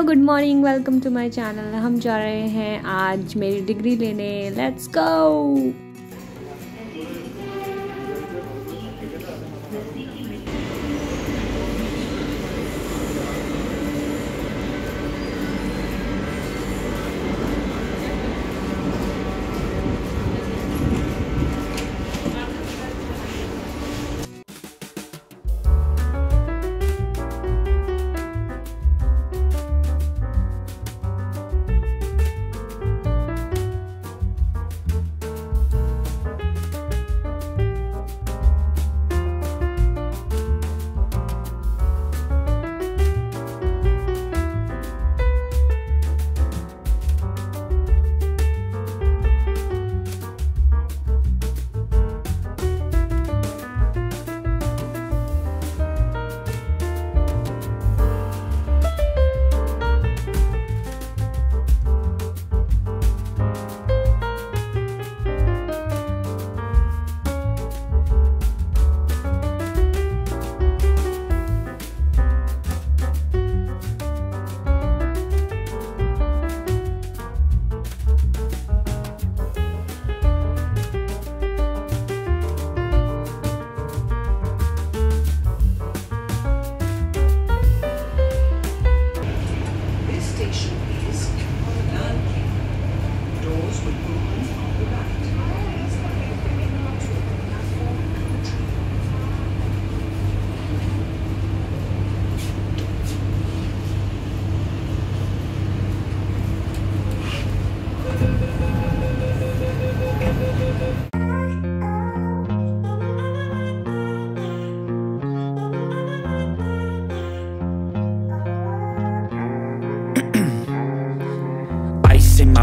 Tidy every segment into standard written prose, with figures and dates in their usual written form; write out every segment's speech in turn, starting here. Hello good morning, welcome to my channel. हम जा रहे हैं आज मेरी डिग्री लेने। Let's go. In my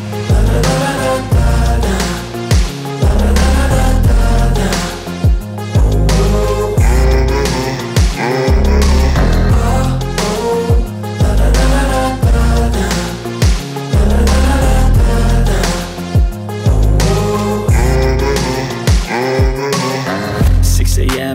la, la, la, la, la, la.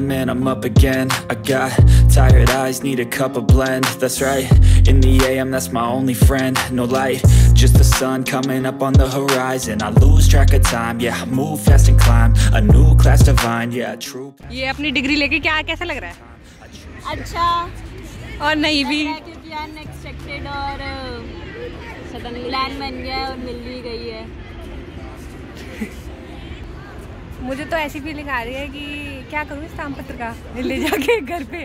Man, I'm up again. I got tired eyes, need a cup of blend. That's right, in the AM, that's my only friend. No light, just the sun coming up on the horizon. I lose track of time, yeah, I move fast and climb. A new class divine, yeah, true. ये अपनी degree लेके क्या कैसा लग रहा है? अच्छा और नहीं भी प्लान एक्सपेक्टेड और प्लान बन गया और मिल भी गई है। मुझे तो ऐसी फीलिंग आ रही है कि क्या करूँ इस ताम पत्र का, ले जाके घर पे।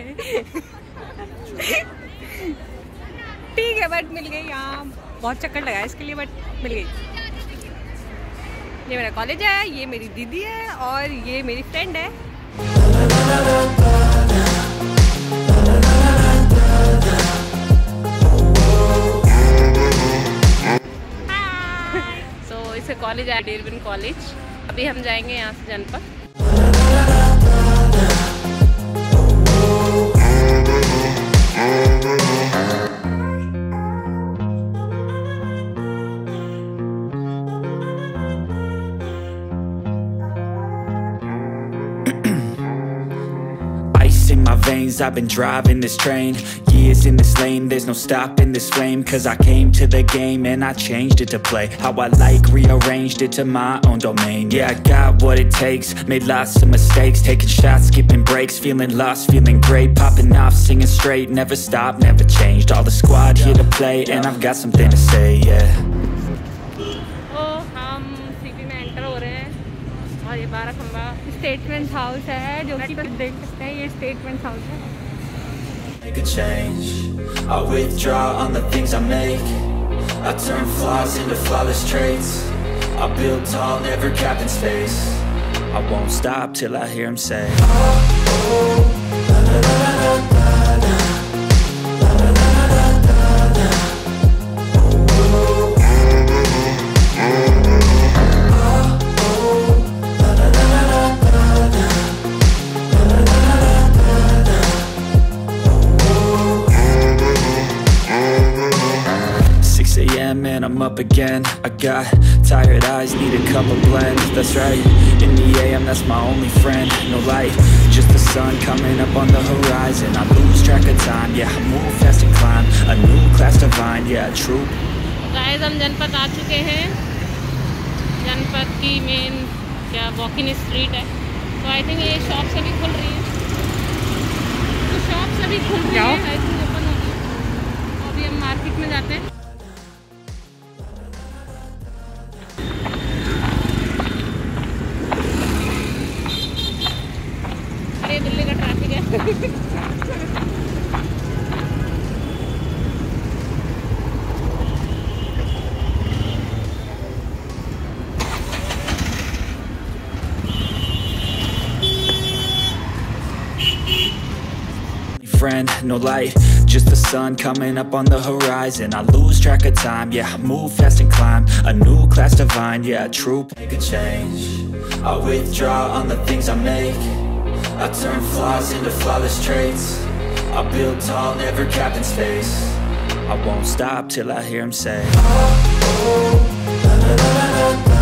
ठीक है, बट मिल गई। यहाँ बहुत चक्कर लगाया इसके लिए, बट मिल गई। ये मेरा कॉलेज है, ये मेरी दीदी है और ये मेरी फ्रेंड है। कॉलेज है डेरबिन कॉलेज। अभी हम जाएंगे यहाँ से Janpath. Ice in my veins, I've been driving this train. Years in this lane, there's no stopping this flame. Cause I came to the game and I changed it to play how I like, rearranged it to my own domain. Yeah, I got what it takes, made lots of mistakes, taking shots, skipping breaks, feeling lost, feeling great, popping off, singing straight, never stopped, never changed. All the squad here to play, and I've got something to say, yeah. Oh, हम CP में enter हो रहे हैं और ये 12 खंबा statement house है, जो कि देख सकते हैं। ये स्टेटमेंट हाउस है। Make a change. I withdraw on the things I make. I turn flaws into flawless traits. I build tall, never capped in space. I won't stop till I hear him say, oh, oh, la, la, la, la, la, la, la, la, la, la, la, oh, oh, oh, la, la, la, la, la, la, oh. 6 a.m. and I'm up again. I got tired eyes, need a cup of blend. That's right. In the AM, that's my only friend. No light, just the sun coming up on the horizon. I lose track of time, yeah, I move fast and climb a new class divine, yeah, true. Guys, हम जनपथ आ चुके हैं. जनपथ की main क्या walking street है. So I think ये shops अभी खुल रही हैं. तो shops अभी खुल रही हैं. I think open हो रही हैं. अभी हम market में जाते हैं. Friend, no light, just the sun coming up on the horizon. I lose track of time, yeah, I move fast and climb a new class divine, yeah, true. Make a change, I withdraw on the things I make. I turn flaws into flawless traits. I build tall, never capped in space. I won't stop till I hear him say, oh, oh, la, la, la, la, la.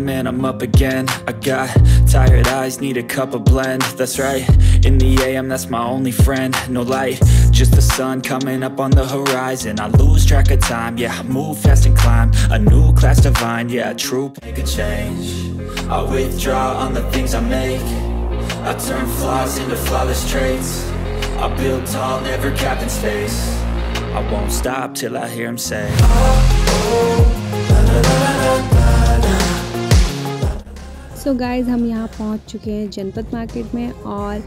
Man, I'm up again. I got tired eyes, need a cup of blend. That's right, in the AM, that's my only friend. No light, just the sun coming up on the horizon. I lose track of time, yeah, I move fast and climb a new class divine, yeah, true. Make a change, I withdraw on the things I make. I turn flaws into flawless traits. I build tall, never capped in space. I won't stop till I hear him say, oh, oh, la, la, la, la, la. So guys, हम यहाँ पहुँच चुके हैं जनपथ market में और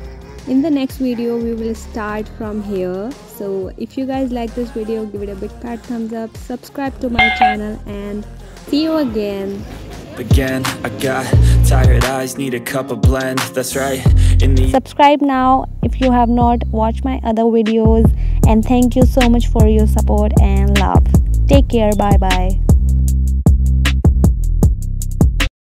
in the next video we will start from here. So if you guys like this video, give it a big fat thumbs up, subscribe to my channel and see you again. Again, I got tired eyes, need a cup of blend. That's right. Subscribe now if you have not watched my other videos and thank you so much for your support and love. Take care, bye bye.